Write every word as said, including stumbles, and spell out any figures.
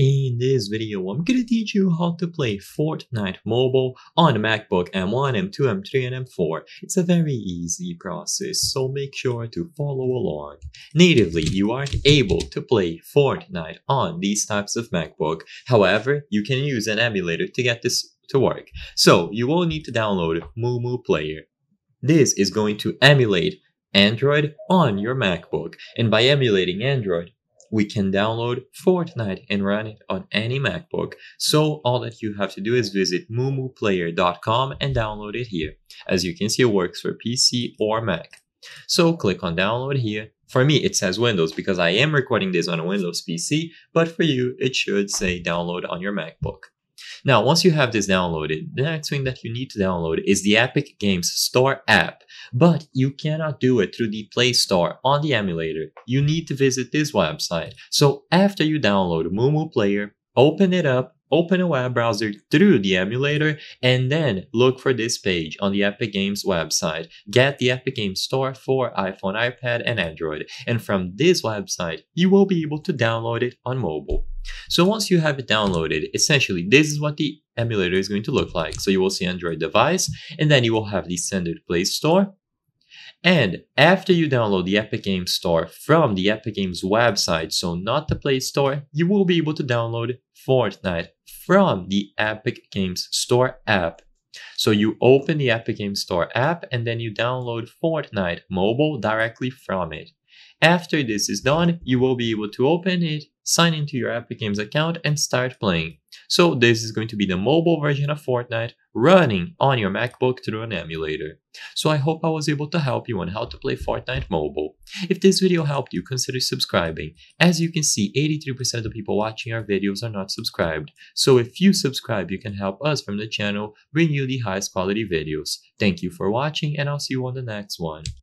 In this video, I'm gonna teach you how to play Fortnite mobile on MacBook M one, M two, M three, and M four. It's a very easy process, so make sure to follow along. Natively, you aren't able to play Fortnite on these types of MacBook. However, you can use an emulator to get this to work. So, you will need to download MuMu Player. This is going to emulate Android on your MacBook, and by emulating Android, we can download Fortnite and run it on any MacBook. So all that you have to do is visit mumu player dot com and download it here. As you can see, it works for P C or Mac. So click on download here. For me, it says Windows because I am recording this on a Windows P C, but for you, it should say download on your MacBook. Now, once you have this downloaded, the next thing that you need to download is the Epic Games Store app, but you cannot do it through the Play Store on the emulator. You need to visit this website. So after you download MuMu Player, open it up, open a web browser through the emulator, and then look for this page on the Epic Games website. Get the Epic Games Store for iPhone, iPad, and Android. And from this website, you will be able to download it on mobile. So once you have it downloaded, essentially this is what the emulator is going to look like. So you will see Android device, and then you will have the standard Play Store. And after you download the Epic Games Store from the Epic Games website, so not the Play Store, you will be able to download Fortnite from the Epic Games Store app. So you open the Epic Games Store app, and then you download Fortnite mobile directly from it. After this is done, you will be able to open it, sign into your Epic Games account, and start playing. So this is going to be the mobile version of Fortnite running on your MacBook through an emulator. So I hope I was able to help you on how to play Fortnite mobile. If this video helped you, consider subscribing. As you can see, eighty-three percent of the people watching our videos are not subscribed. So if you subscribe, you can help us from the channel bring you the highest quality videos. Thank you for watching, and I'll see you on the next one.